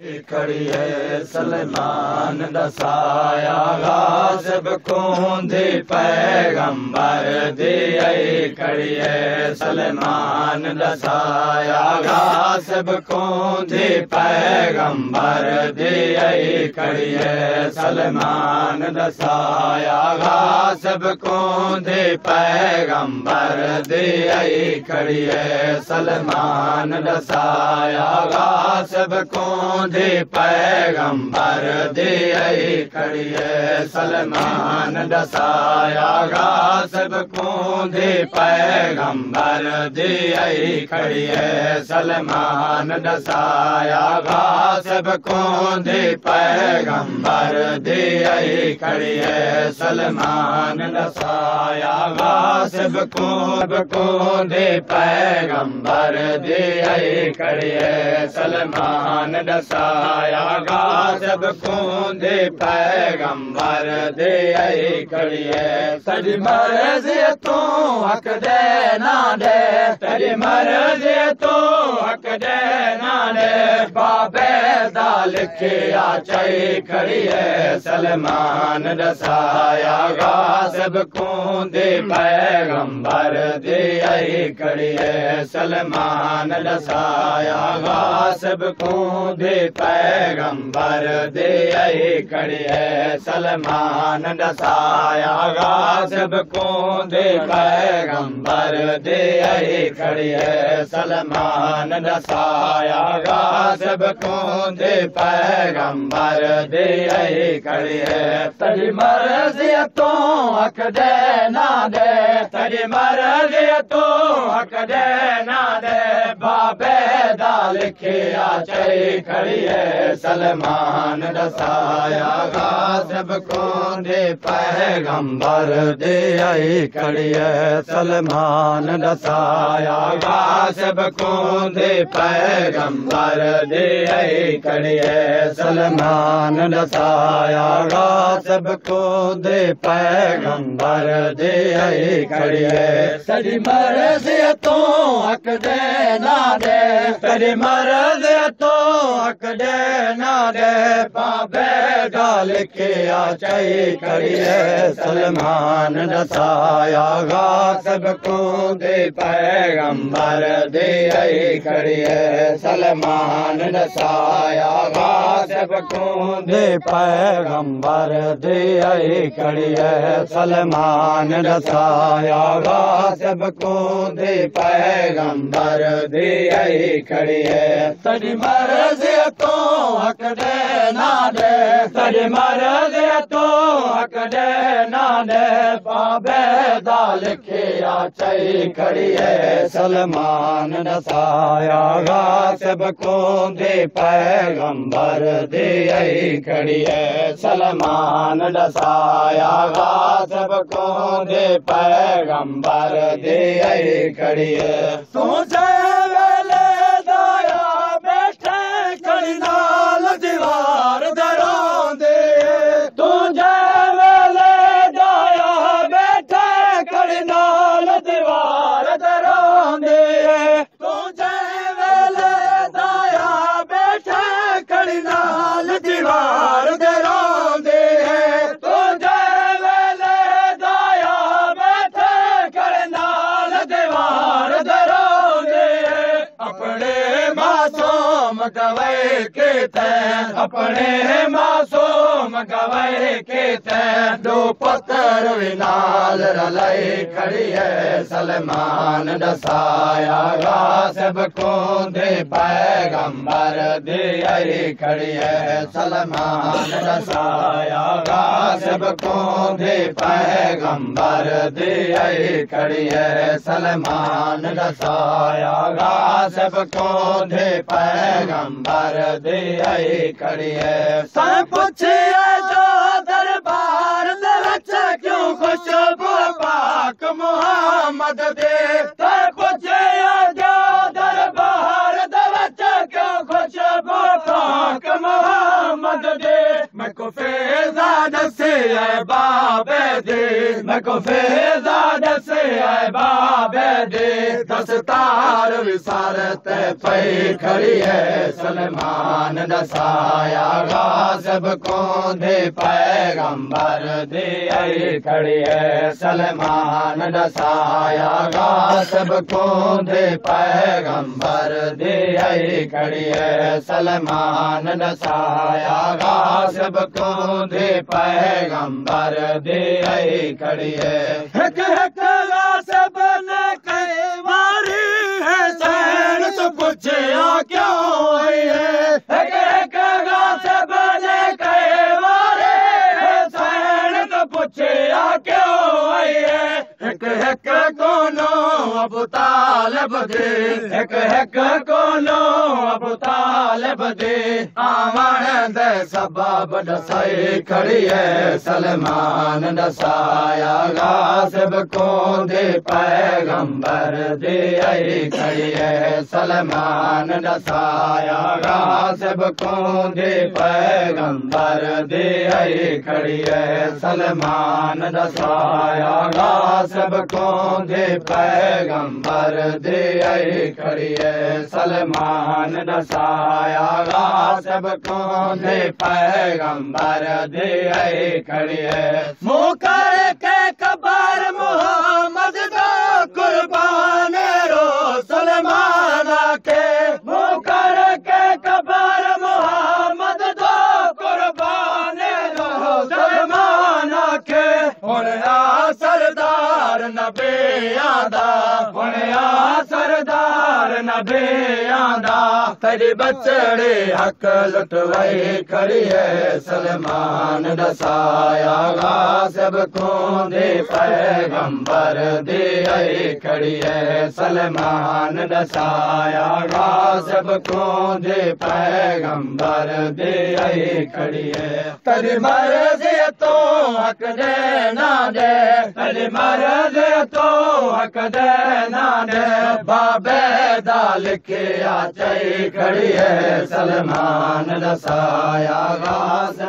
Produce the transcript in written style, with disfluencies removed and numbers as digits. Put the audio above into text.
खड़ी है सलमान दसाया गाज़िब खूंदी पैगंबर दी। खड़ी है सलमान दसाया गाज़िब खूंदी पैगंबर दी। खड़ी है सलमान दसाया गाज़िब खूंदी पैगंबर दी। खड़ी है सलमान दसाया गाज़िब खूंदी पैगंबर दे। खड़ी है सलमान दसाया गाज़िब खूंदी पैगंबर दे। खड़ी है सलमान दसाया गाज़िब खूंदी पैगंबर दे। खड़ी है सलमान दसाया गाज़िब खूंदी पैगंबर दे। खड़ी है सलमान दसाया गाज़िब खूंदी पैगंबर दे। खड़ी है तेरी मर्ज़ी तू हक दे ना दे। तेरी मर्ज़ी तू हक दे ना दे। बाबे दा लिखिया चाहिए। खड़ी है सलमान दसाया गाज़िब खूंदी पैगंबर दे। खड़ी है सलमान दसाया गाज़िब खूंदी पैगंबर दे। खड़ी है सलमान दसाया गाज़िब खूंदी पैगंबर दे। खड़ी है सलमान दसाया गाज़िब खूंदी पैगंबर दे। खड़ी है तेरी मर्ज़ी तू हक दे ना दे। तेरी मर्ज़ी तू हक दे ना दे। बाबे दा लिखिया चाहिए। खड़ी है सलमान दसाया गाज़िब खूंदी पैगंबर दे। खड़ी है सलमान दसाया गाज़िब खूंदी पैगंबर दे। खड़ी है सलमान दसाया गाज़िब खूंदी पैगंबर दे। खड़ी है तेरी मर्ज़ी तू हक दे ना दे। तेरी मर्ज़ी तू हक दे ना दे। बाबे डाल के आ चाहिए। खड़ी है सलमान दसाया गाज़िब खूंदी पैगंबर दे। खड़ी है सलमान दसाया गाज़िब खूंदी पैगंबर दे। खड़ी है सलमान दसाया गाज़िब खूंदी पैगंबर दे। खड़ी है तेरी मर्ज़ी तू हक दे ना दे। तेरी मर्ज़ी तू हक दे ना दे। बाबे दा लिखिया चाहिए। खड़ी है सलमान दसाया गाज़िब खूंदी पैगंबर दे। खड़ी है सलमान दसाया गाज़िब खूंदी पैगंबर दे। खड़ी है तू वेले दाया बैठे कड़ी नाल दीवार दरोंदे। तू वेले दाया बैठे कड़ी नाल दीवार दरोंदे। तू वेले दाया बैठे कड़ी नाल दीवार दरोंदे। तू वेले दाया बैठे कड़ी नाल दीवार दरोंदे। अपने मासूम गवाए के ते। अपने मासूम गवाए के ते। दो पत्थर विनाल रलाई। खड़ी है सलमान दसाया गाज़िब खूंदी पैगंबर दे। खड़ी है सलमान दसाया गाज़िब खूंदी पैगंबर दे। खड़ी है सलमान दसाया गाज़िब खूंदी पैगंबर दे। खड़ी है सब पूछे जो दरबार रच क्यों खुशबू पाक मुहम्मद दे। सब पूछे जो दरबार रच क्यों खुशबू पाक मुहम्मद दे। मैं को फैजाद से है बाबे दे। मैं को फैजाद से है बाबे दे। दस्तार विसार बात पई खड़ी है सलमान नसाया गाज़ब को दे पैगंबर दे आई खड़ी है सलमान नसाया गाज़ब को दे पैगंबर दे आई खड़ी है सलमान नसाया गाज़ब को दे पैगंबर दे आई खड़ी है। अबू तालिब दे एक एक कोनो अबू तालिब दे आमण दे सबब दसाई खड़ी है सलमान दसाया गाज़िब को दे पैगंबर दे आई खड़ी है सलमान दसाया गाज़िब को दे पैगंबर दे आई खड़ी है सलमान दसाया गाज़िब को दे पैगंबर दे आई खड़ी है सलमान नसाया गाज़िब को दे पैगंबर दे आई खड़ी है। मुँह करके कबर मोहम्मद दो कुर्बान रो सलमान के मुँह करके कबर मोहम्मद दो कुर्बान रो सलमान के उनका सरदार नबी आदा सरदार नबी आदा तेरी बचड़े हक लुटवाई खड़ी है सलमान दसाया गाज़िब को दे पैगंबर दे आई खड़ी है सलमान दसाया गाज़िब को दे पैगंबर दे आई खड़ी है। तेरी मर्ज़ी तो हक दे ना दे तेरी मर्ज़ी तो हक दे ना दे बाबे दाल के आचाई खड़ी है सलमान दसाया गाज़िब।